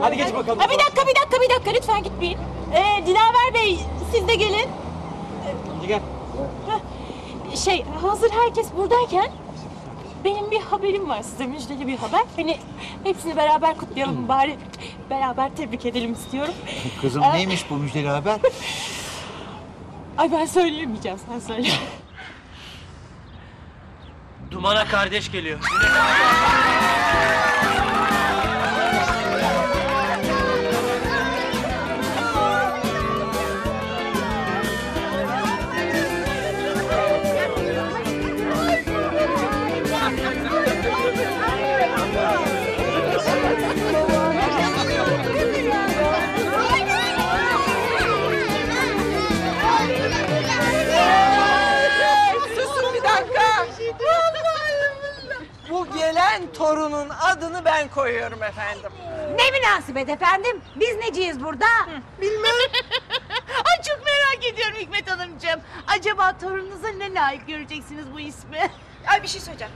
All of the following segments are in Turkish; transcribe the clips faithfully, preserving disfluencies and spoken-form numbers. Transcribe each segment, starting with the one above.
Hadi geç bakalım. Ha, bir dakika, bir dakika, bir dakika. Lütfen gitmeyin. Ee, Dilaver Bey, siz de gelin. Hadi gel. Ha, şey, hazır herkes buradayken benim bir haberim var size, müjdeli bir haber. Hani hepsini beraber kutlayalım bari, beraber tebrik edelim istiyorum. Kızım ee, neymiş bu müjdeli haber? Ay ben söyleyemeyeceğim, sen söyle. Dumana kardeş geliyor. Gelen torunun adını ben koyuyorum efendim. Ne münasebet efendim? Biz neciyiz burada? Hı. Bilmem. Ay çok merak ediyorum Hikmet Hanımcığım. Acaba torununuza ne layık göreceksiniz bu ismi? Ay bir şey söyleyeceğim.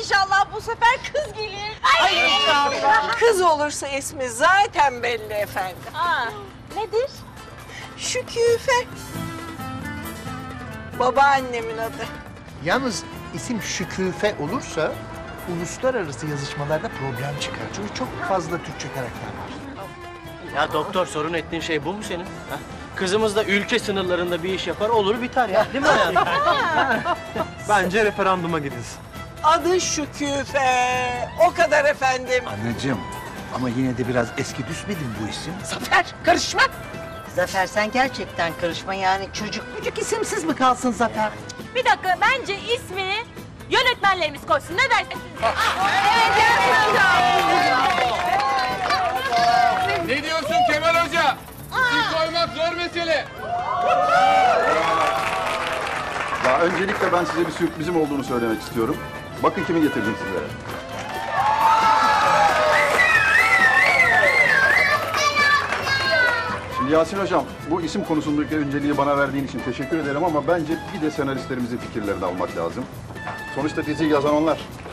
İnşallah bu sefer kız gelir. Ay, Ay inşallah. Kız olursa ismi zaten belli efendim. Aa, nedir? Şüküfe. Babaannemin adı. Yalnız isim Şüküfe olursa uluslararası yazışmalarda problem çıkar. Çünkü çok fazla Türkçe karakter var. Ya doktor, sorun ettiğin şey bu mu senin? Ha? Kızımız da ülke sınırlarında bir iş yapar, olur biter ya. Değil mi hayatım? Bence referanduma gidiniz. Adı Şüküfe. O kadar efendim. Anneciğim, ama yine de biraz eski düşmedin bu isim. Zafer, karışma! Zafer, sen gerçekten karışma yani. Çocuk çocuk isimsiz mi kalsın Zafer? Bir dakika, bence ismi yönetmenlerimiz koysun, ne dersin? Ne diyorsun Kemal Hoca? İlk koymak zor mesele. Ya öncelikle ben size bir sürprizim olduğunu söylemek istiyorum. Bakın kimi getirdim sizlere. Şimdi Yasin Hocam, bu isim konusundaki önceliği bana verdiğin için teşekkür ederim ama bence bir de senaristlerimizin fikirlerini almak lazım. Sonuçta diziyi yazan onlar.